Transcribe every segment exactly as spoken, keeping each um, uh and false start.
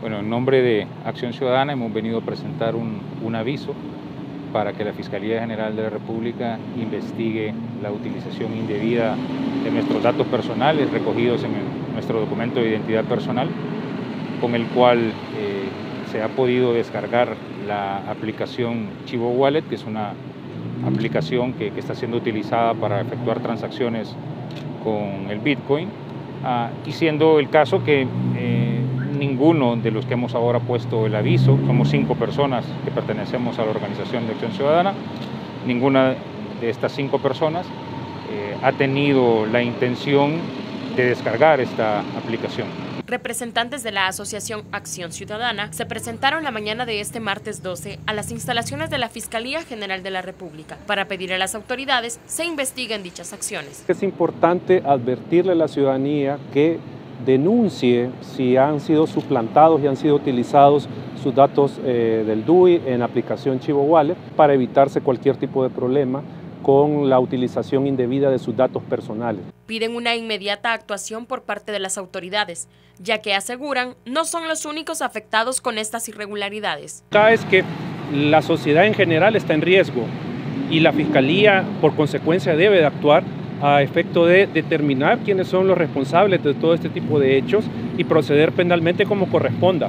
Bueno, en nombre de Acción Ciudadana hemos venido a presentar un, un aviso para que la Fiscalía General de la República investigue la utilización indebida de nuestros datos personales recogidos en el, nuestro documento de identidad personal, con el cual eh, se ha podido descargar la aplicación Chivo Wallet, que es una aplicación que, que está siendo utilizada para efectuar transacciones con el Bitcoin, ah, y siendo el caso que eh, ninguno de los que hemos ahora puesto el aviso, somos cinco personas que pertenecemos a la organización de Acción Ciudadana, ninguna de estas cinco personas eh, ha tenido la intención de descargar esta aplicación. Representantes de la Asociación Acción Ciudadana se presentaron la mañana de este martes doce a las instalaciones de la Fiscalía General de la República para pedir a las autoridades se investiguen dichas acciones. Es importante advertirle a la ciudadanía que denuncie si han sido suplantados y han sido utilizados sus datos eh, del D U I en aplicación Chivo Wallet para evitarse cualquier tipo de problema con la utilización indebida de sus datos personales. Piden una inmediata actuación por parte de las autoridades, ya que aseguran no son los únicos afectados con estas irregularidades. Es que la sociedad en general está en riesgo y la Fiscalía, por consecuencia, debe de actuar a efecto de determinar quiénes son los responsables de todo este tipo de hechos y proceder penalmente como corresponda.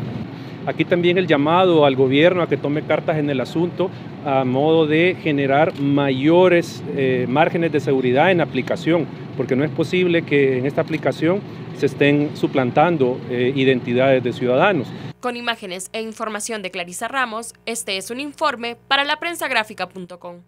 Aquí también el llamado al gobierno a que tome cartas en el asunto a modo de generar mayores eh, márgenes de seguridad en aplicación, porque no es posible que en esta aplicación se estén suplantando eh, identidades de ciudadanos. Con imágenes e información de Clarisa Ramos, este es un informe para la prensa gráfica punto com.